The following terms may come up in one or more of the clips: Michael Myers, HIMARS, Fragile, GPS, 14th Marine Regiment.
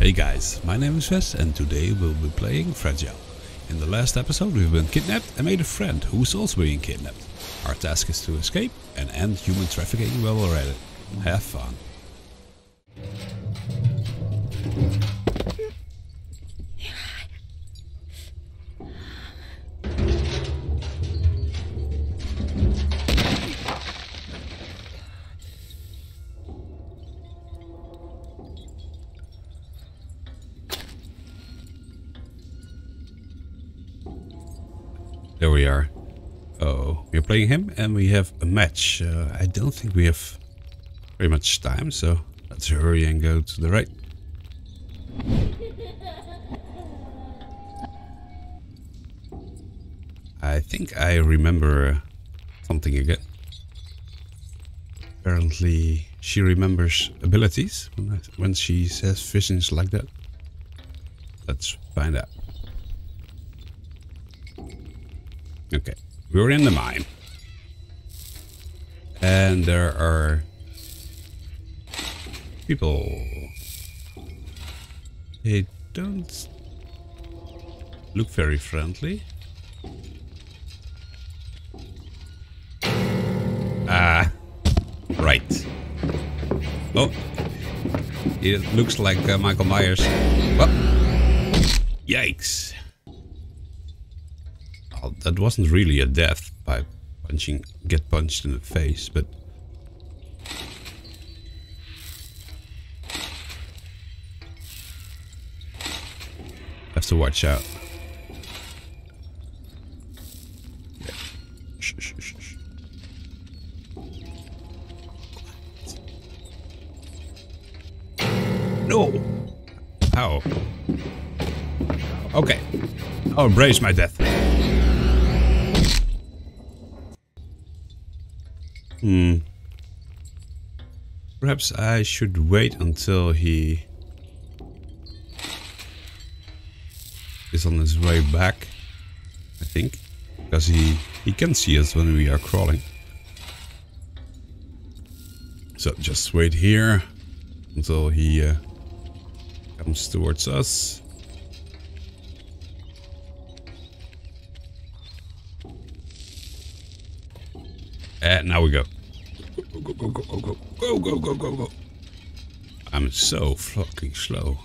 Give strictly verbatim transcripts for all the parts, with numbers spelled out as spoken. Hey guys, my name is Wes and today we'll be playing Fragile. In the last episode we've been kidnapped and made a friend who's also being kidnapped. Our task is to escape and end human trafficking while we're at it. Have fun. There we are. Oh, we're playing him and we have a match. Uh, I don't think we have very much time, so let's hurry and go to the right. I think I remember something again. Apparently she remembers abilities when she says visions like that. Let's find out. Okay, we're in the mine. And there are people. They don't look very friendly. Ah, right. Oh, it looks like uh, Michael Myers. Well, yikes. That wasn't really a death by punching, get punched in the face, but have to watch out. Yeah. Shh, shh, shh, shh. No. Ow. Okay. I'll embrace my death. Hmm. Perhaps I should wait until he is on his way back, I think, because he, he can see us when we are crawling. So just wait here until he uh, comes towards us. And now we go. Go, go, go, go, go, go, go, go, go, go. I'm so fucking slow.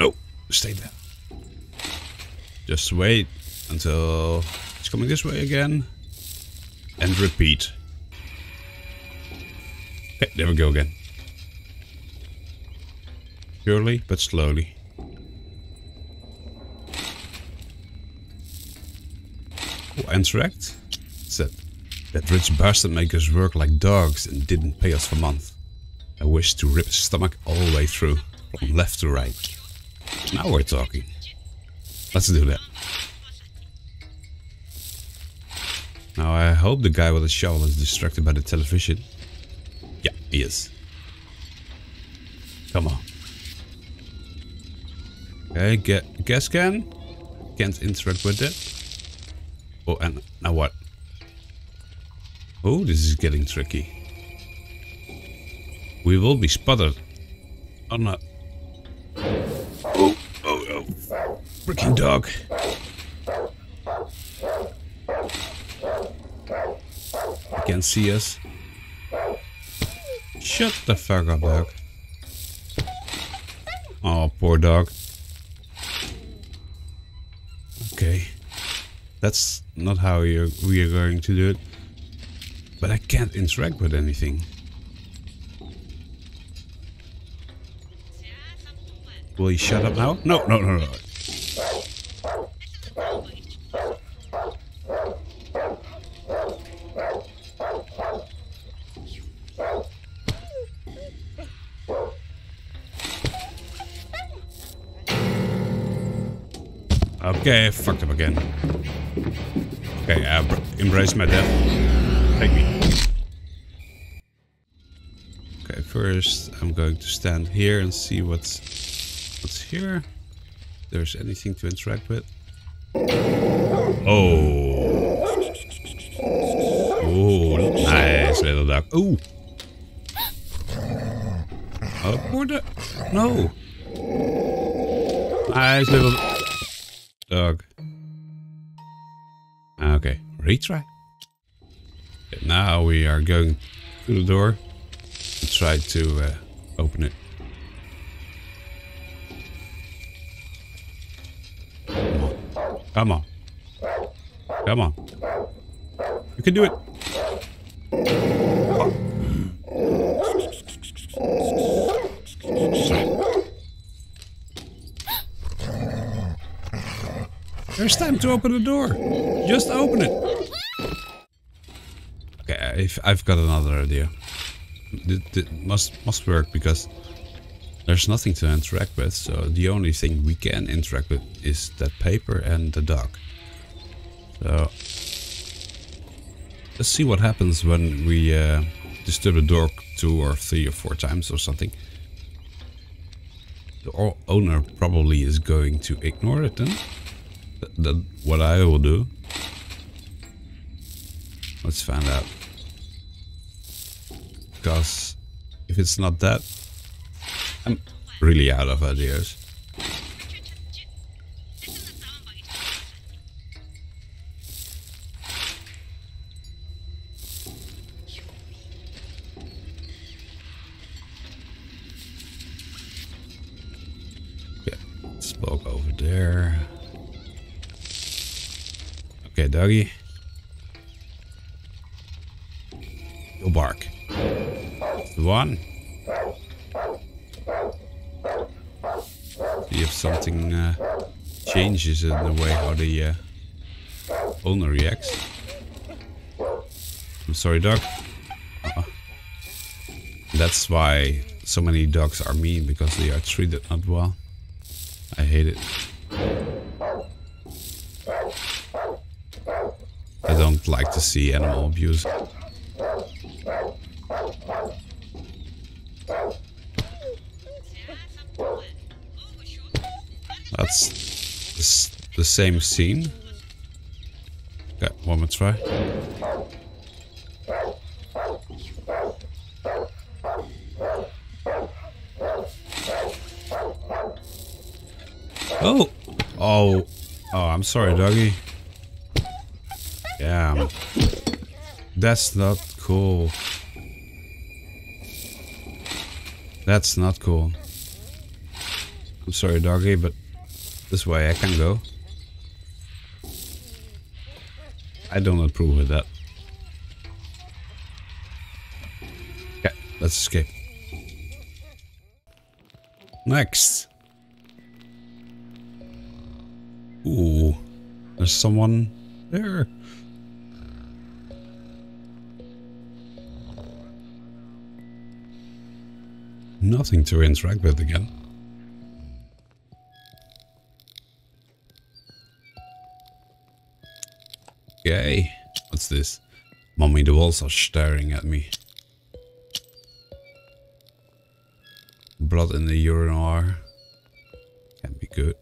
No, stay there. Just wait until it's coming this way again. And repeat. Okay, there we go again. Surely, but slowly. Interact? Said that rich bastard made us work like dogs and didn't pay us for months. I wish to rip his stomach all the way through, from left to right. Now we're talking. Let's do that. Now I hope the guy with the shovel is distracted by the television. Yeah, he is. Come on. Okay, get gas can. Can't interact with that. Oh, and now what? Oh, this is getting tricky. We will be spotted. Oh no. Oh, oh, oh. Freaking dog. He can't see us. Shut the fuck up, dog. Oh, poor dog. Okay. That's not how we are, we are going to do it. But I can't interact with anything. Will you shut up now? No, no, no, no. Okay, I fucked up again. Okay, I embrace my death. Take me. Okay, first I'm going to stand here and see what's what's here. If there's anything to interact with. Oh. Oh, nice. nice little duck. Ooh. Oh, poor duck. No. Nice little dog. Okay, retry. Now we are going to the door and try to uh, open it. Come on. Come on. You can do it. There's time to open the door. Just open it. Okay, if I've got another idea. It must must work because there's nothing to interact with, so the only thing we can interact with is that paper and the dog. So let's see what happens when we uh, disturb the dog two or three or four times or something. The owner probably is going to ignore it then. That, that what I will do. Let's find out. Because if it's not that, I'm really out of ideas. Yeah, smoke over there. Okay, doggy. Go bark. That's the one. If something uh, changes in the way how the uh, owner reacts. I'm sorry, dog. Uh-oh. That's why so many dogs are mean, because they are treated not well. I hate it. I don't like to see animal abuse. That's the same scene. Okay, one more try. Oh! Oh! Oh, I'm sorry, doggy. Damn. That's not cool. That's not cool. I'm sorry, doggy, but this way I can go. I don't approve of that. Yeah, let's escape. Next. Ooh, there's someone there. Nothing to interact with again. Okay, what's this? Mommy, the walls are staring at me. Blood in the urinoir. Can't be good.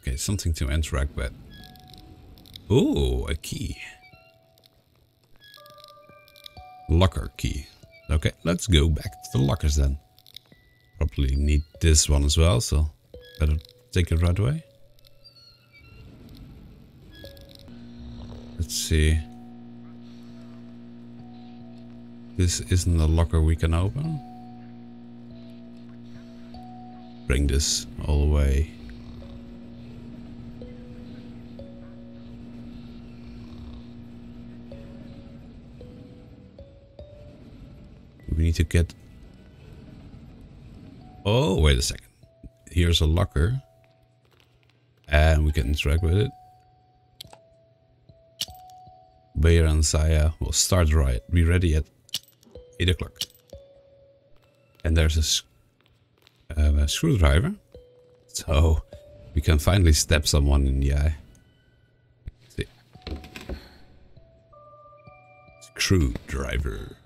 Okay, something to interact with. Ooh, a key. Locker key. Okay, let's go back to the lockers then. Probably need this one as well, so better take it right away. Let's see. This isn't a locker we can open. Bring this all the way. We need to get... Oh, wait a second. Here's a locker. And we can interact with it. Bayer and Saya will start right. Be ready at eight o'clock. And there's a, sc uh, a screwdriver. So we can finally stab someone in the eye. Let's see. Screwdriver.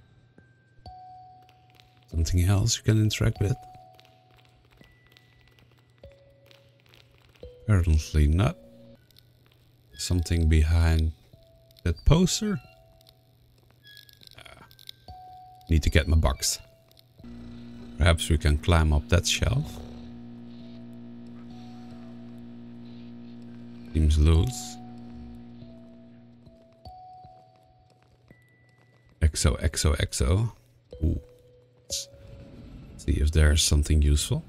Something else you can interact with? Apparently not. Something behind... that poster? Need to get my box. Perhaps we can climb up that shelf. Seems loose. X O, X O, X O. Ooh. Let's see if there's something useful.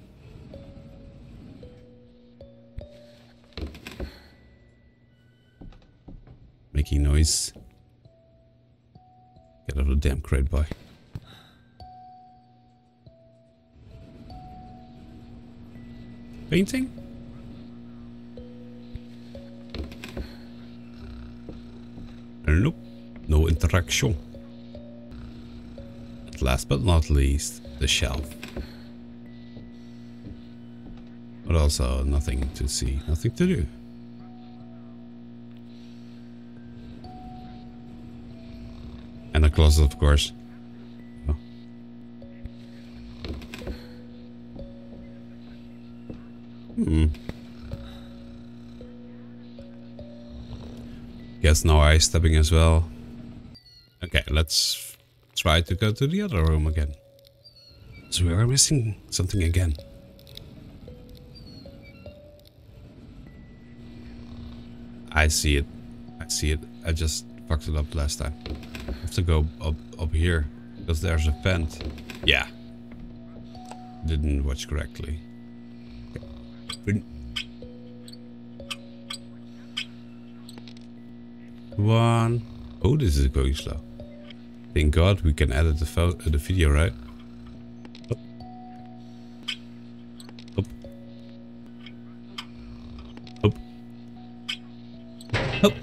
Making noise. Get out of the damn crate, boy. Painting? Nope. No interaction. And last but not least, the shelf. But also nothing to see, nothing to do. And a closet, of course. Oh. Hmm. Guess now I'm stepping as well. Okay, let's try to go to the other room again. So we are missing something again. I see it. I see it. I just fucked it up last time. I have to go up, up here. Because there's a vent. Yeah. Didn't watch correctly. Okay. One. Oh, this is going slow. Thank God we can edit the, uh, the video, right? Up. Up. Up. Up.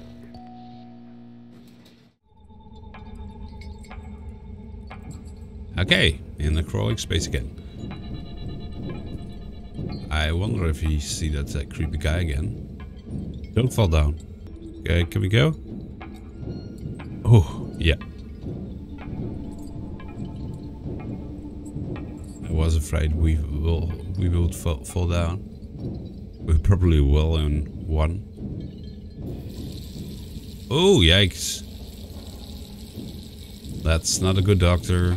Okay, in the crawling space again. I wonder if you see that, that creepy guy again. Don't fall down. Okay, can we go? Oh, yeah. I was afraid we will we would fall, fall down. We probably will in one. Oh, yikes. That's not a good doctor.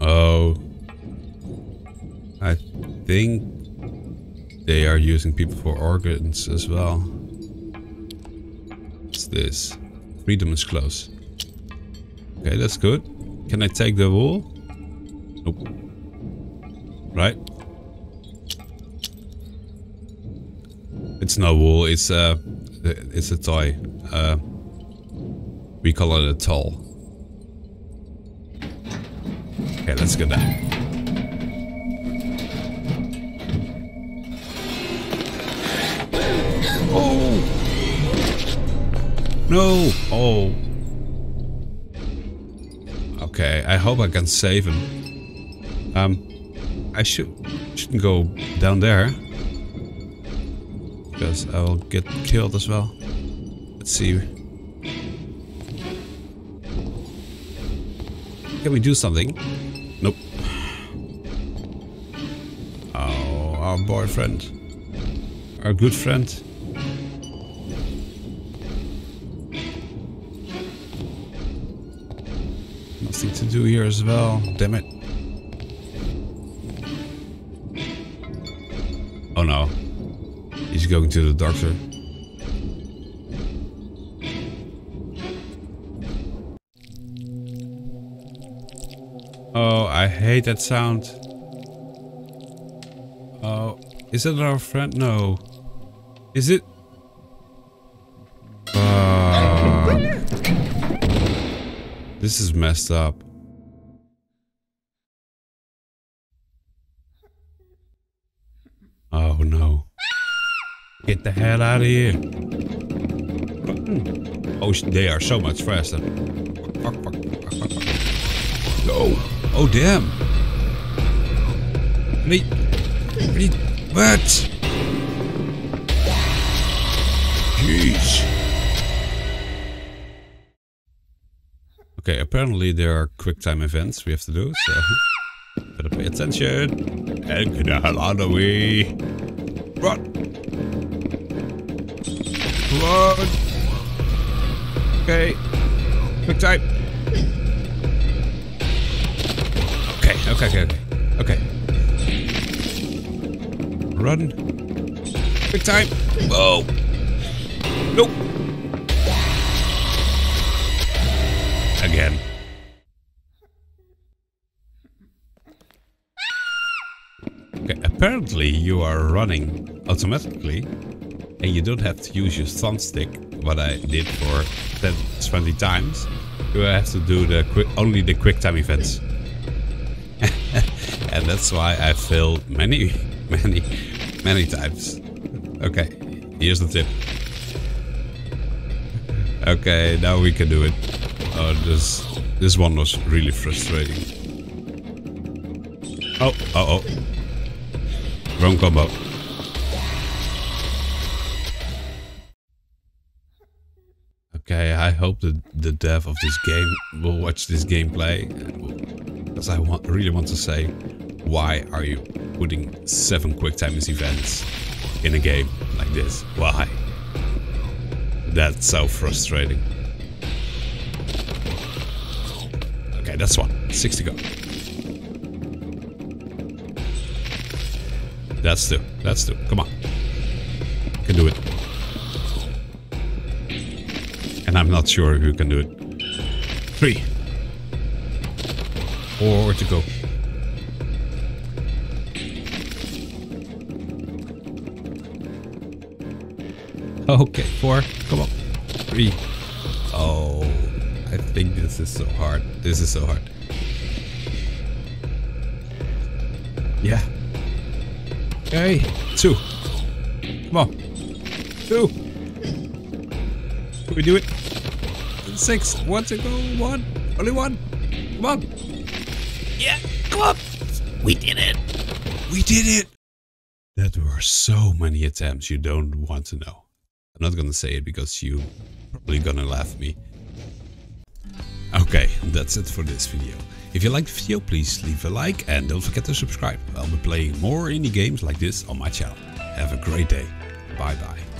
Oh. I think they are using people for organs as well. What's this? Freedom is close. Okay, that's good. Can I take the wool? Nope. Right. It's no wool. It's a it's a toy. Uh, we call it a toll. Okay, let's go down. Oh! No! Oh! Okay, I hope I can save him. Um, I should, shouldn't go down there. Because I will get killed as well. Let's see. Can we do something? Nope. Oh, our boyfriend. Our good friend. Nothing to do here as well. Damn it. Oh no. He's going to the doctor. Oh, I hate that sound. Oh, is it our friend? No. Is it? This is messed up. Oh no. Get the hell out of here. Oh, they are so much faster. Go. Oh damn. What? Jeez. Okay, apparently there are quick time events we have to do, so better pay attention. And get the hell out of the way. Run! Come on. Okay. Quick time. Okay, okay, okay, okay. Okay. Run. Quick time. Whoa. Nope. Again. Okay, apparently you are running automatically and you don't have to use your thumbstick, what I did for ten, twenty times. You have to do the quick, only the quick time events. And that's why I failed many, many, many times. Okay, here's the tip. Okay, now we can do it. Oh, this, this one was really frustrating. Oh, uh oh. Wrong combo. Okay, I hope that the dev of this game will watch this gameplay, because I want, really want to say, why are you putting seven quick time events in a game like this? Why? That's so frustrating. Okay, that's one. Six to go. That's two. That's two. Come on. Can do it. And I'm not sure who can do it. Three. Four to go. Okay, four. Come on. Three. Oh, I think this is so hard. This is so hard. Yeah. Okay, two. Come on. Two. Can we do it? Six. One to go. One. Only one. Come on. Yeah. Come on. We did it. We did it. That were so many attempts you don't want to know. I'm not gonna say it because you're probably gonna laugh at me. Okay, that's it for this video. If you liked the video, please leave a like and don't forget to subscribe. I'll be playing more indie games like this on my channel. Have a great day. Bye bye.